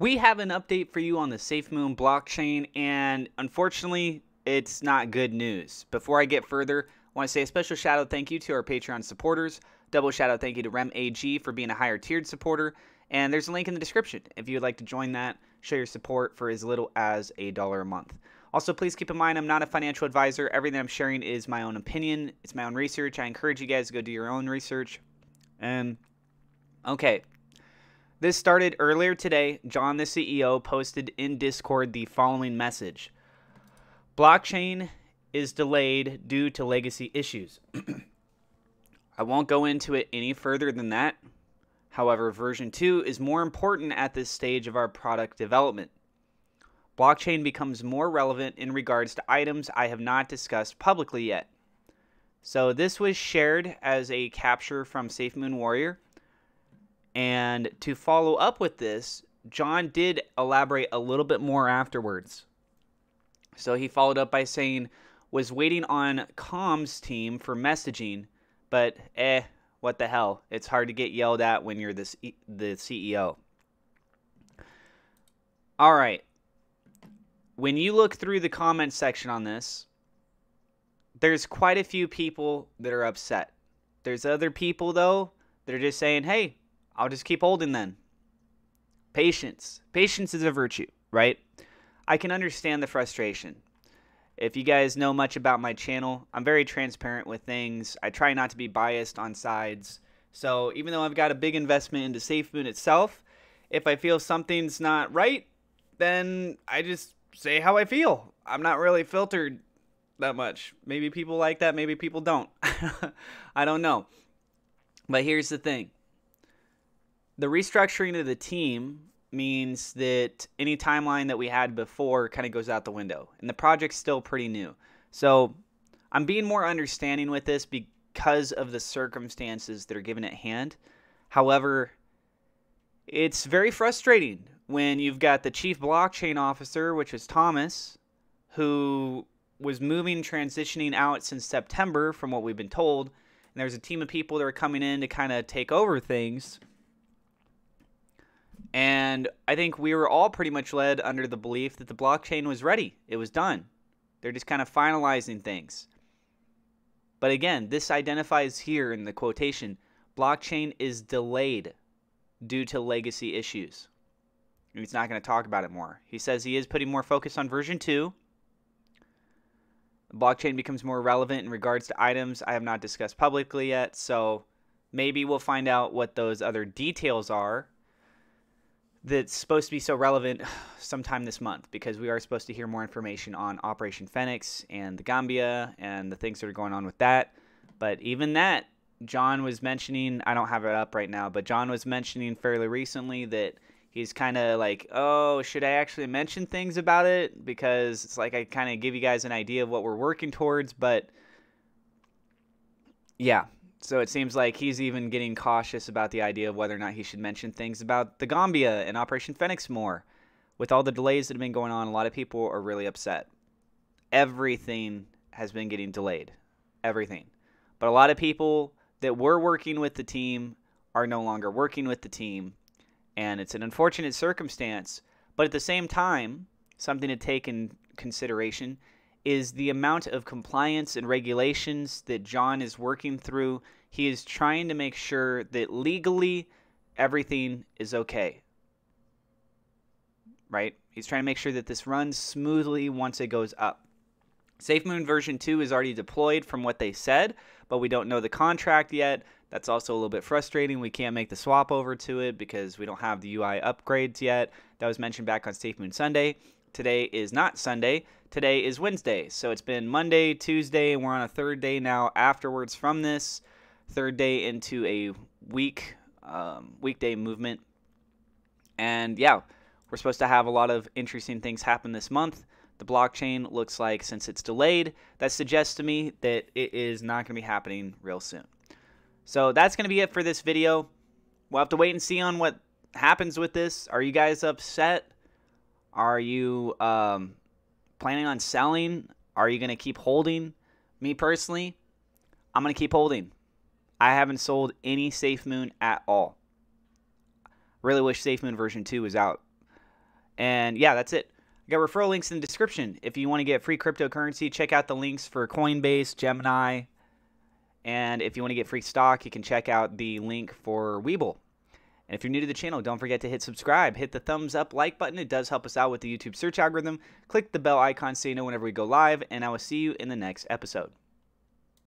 We have an update for you on the SafeMoon blockchain, and unfortunately, it's not good news. Before I get further, I want to say a special shout out thank you to our Patreon supporters. Double shout out thank you to RemAG for being a higher tiered supporter. And there's a link in the description if you'd like to join that, show your support for as little as $1 a month. Also, please keep in mind, I'm not a financial advisor. Everything I'm sharing is my own opinion. It's my own research. I encourage you guys to go do your own research. And okay, this started earlier today. John, the CEO, posted in Discord the following message. Blockchain is delayed due to legacy issues. I won't go into it any further than that. However, version 2 is more important at this stage of our product development. Blockchain becomes more relevant in regards to items I have not discussed publicly yet. So this was shared as a capture from SafeMoon Warrior. And to follow up with this, John did elaborate a little bit more afterwards. So he followed up by saying, was waiting on comms team for messaging, but what the hell? It's hard to get yelled at when you're the CEO. All right. When you look through the comments section on this, there's quite a few people that are upset. There's other people, though, that are just saying, hey, I'll just keep holding then. Patience. Patience is a virtue, right? I can understand the frustration. If you guys know much about my channel, I'm very transparent with things. I try not to be biased on sides. So even though I've got a big investment into SafeMoon itself, if I feel something's not right, then I just say how I feel. I'm not really filtered that much. Maybe people like that, maybe people don't. I don't know. But here's the thing. The restructuring of the team means that any timeline that we had before kind of goes out the window, and the project's still pretty new. So I'm being more understanding with this because of the circumstances that are given at hand. However, it's very frustrating when you've got the chief blockchain officer, which is Thomas, who was transitioning out since September from what we've been told, and there's a team of people that are coming in to kind of take over things. And I think we were all pretty much led under the belief that the blockchain was ready. It was done. They're just kind of finalizing things. But again, this identifies here in the quotation, blockchain is delayed due to legacy issues. And he's not going to talk about it more. He says he is putting more focus on version 2. Blockchain becomes more relevant in regards to items I have not discussed publicly yet. So maybe we'll find out what those other details are that's supposed to be so relevant sometime this month, because we are supposed to hear more information on Operation Phoenix and the Gambia and the things that are going on with that. But even that, John was mentioning, I don't have it up right now, but John was mentioning fairly recently that he's kind of like, oh, should I actually mention things about it? Because it's like I kind of give you guys an idea of what we're working towards. But yeah. So it seems like he's even getting cautious about the idea of whether or not he should mention things about the Gambia and Operation Phoenix more. With all the delays that have been going on, a lot of people are really upset. Everything has been getting delayed. Everything. But a lot of people that were working with the team are no longer working with the team. And it's an unfortunate circumstance. But at the same time, something to take in consideration is the amount of compliance and regulations that John is working through. He is trying to make sure that legally everything is okay. Right? He's trying to make sure that this runs smoothly once it goes up. SafeMoon version 2 is already deployed from what they said, but we don't know the contract yet. That's also a little bit frustrating. We can't make the swap over to it because we don't have the UI upgrades yet. That was mentioned back on SafeMoon Sunday. Today is not Sunday. Today is Wednesday. So it's been Monday, Tuesday, and we're on a third day now afterwards from this. Third day into a week, weekday movement. And yeah, we're supposed to have a lot of interesting things happen this month. The blockchain looks like, since it's delayed, that suggests to me that it is not going to be happening real soon. So that's going to be it for this video. We'll have to wait and see on what happens with this. Are you guys upset? Are you planning on selling? Are you going to keep holding? Me personally, I'm going to keep holding. I haven't sold any SafeMoon at all. Really wish SafeMoon version 2 was out. And yeah, that's it. I got referral links in the description. If you want to get free cryptocurrency, check out the links for Coinbase, Gemini. And if you want to get free stock, you can check out the link for Webull. And if you're new to the channel, don't forget to hit subscribe. Hit the thumbs up, like button. It does help us out with the YouTube search algorithm. Click the bell icon so you know whenever we go live. And I will see you in the next episode.